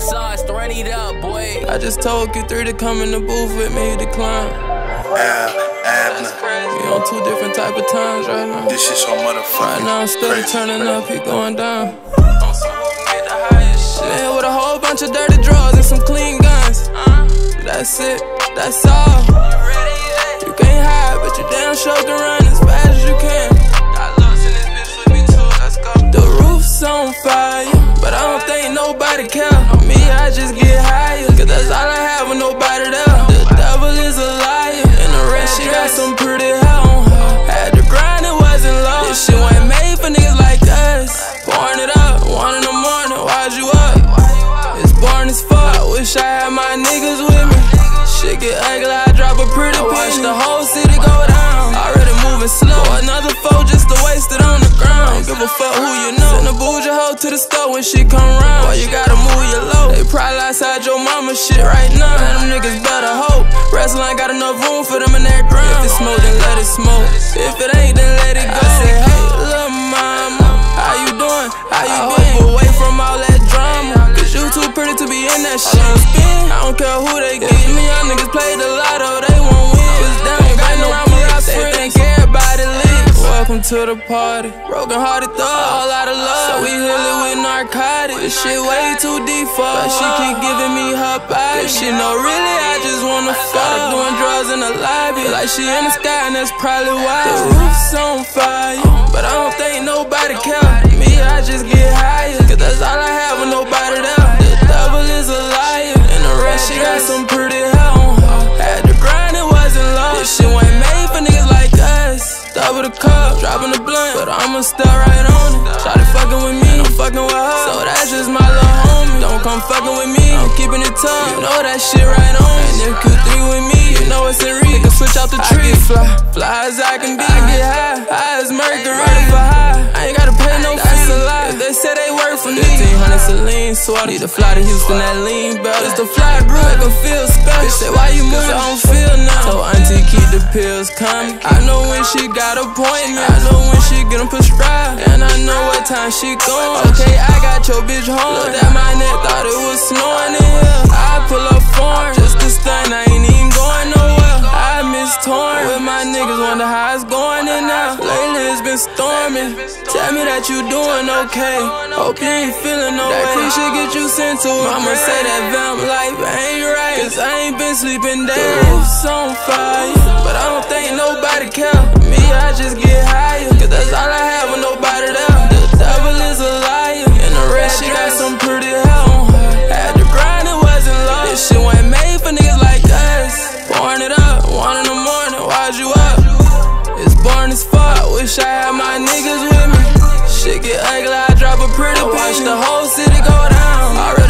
doing sauce, throwing it up, boy. I just told Q3 to come in the booth with me to climb. That's crazy. We on two different type of times right now. This shit so motherfucking right now, I'm still crazy, turning crazy up, he going down. On some who can get the highest shit. Man, with a whole bunch of dirty drugs and some clean guns. That's it, that's all. You can't hide, but you damn sure can run as fast as you can. Nobody care, on me I just get higher, cause that's all I have with nobody there. The devil is a liar, and the red she got some pretty hair on her. Had to grind, it wasn't low. This shit wasn't made for niggas like us. Pouring it up, 1 in the morning, why'd you up? It's boring as fuck, I wish I had my niggas with me. Shit get ugly, I drop a pretty penny. Watch the whole city go down, already moving slow. Another foe just to waste it on the ground. Don't give a fuck who you know. Send a bougie hoe to the store when she come round. Boy, you gotta move your low. They probably outside your mama shit right now. Man, them niggas better hope wrestling ain't got enough room for them in that ground. If it's smoke, then let it smoke. If it ain't, then let it go. I say, hey, little mama, how you doing? How you been? Away from all that drama, cause you too pretty to be in that shit. I don't care who they get. Me, y'all niggas play the lotto, they won't win. Cause they don't got no friends. They think everybody lives. Welcome to the party, broken hearted thug, all out of love. So we healing with narcotics. This shit way too deep for her, but she keep giving me her body. She know really I just wanna fuck. Doing drugs in the lobby, like she in the sky, and that's probably why. The roof's on fire, but I don't think nobody care. Me, I just get higher, cause that's all I have with nobody there. The devil is a liar, and the red she got some pretty hair on her. Had to grind, it wasn't low. This shit wasn't made for niggas like us. Double the cup, dropping the blunt, but I'ma step right on it. Shawty fucking with me, and I'm fucking with her, so that's just my little homie. Don't come fucking with me, I'm keeping it tough, you know that shit right on. And if Q3 with me, you know it's in reach. Nigga switch out the tree, fly, fly as I can be. I get high, high as mercury, for high. I ain't gotta pay no fees. If they say they work for me, 1500 Celine, so I need to fly to Houston, that lean belt. It's the fly brew, I can feel special. Bitch, say why you moving? I don't feel now. So auntie keep the pills coming. I know when she got appointment, I know when she get them prescribed, and I know what time she goin'. Okay, I got your bitch home. Looked at my neck, thought it was snowing in here. I pull up foreign, just to stun, I ain't even going nowhere. I miss touring with my niggas, wonder how it's going in now. Lately it's been storming. Tell me that you doing okay. Hope you ain't feeling no way. That creep shit get you sent to it. Mama say that vamp life ain't right, cause I ain't been sleeping days. The roof's on fire, but I don't think nobody care. I just get higher, cause that's all I have with nobody there. The devil is a liar, and the red she got some pretty hair on her. Had to grind, it wasn't love. This shit wasn't made for niggas like us. Pouring it up, 1 in the morning, why'd you up? It's boring as fuck, wish I had my niggas with me. Shit get ugly, I drop a pretty penny. Watch the whole city go down.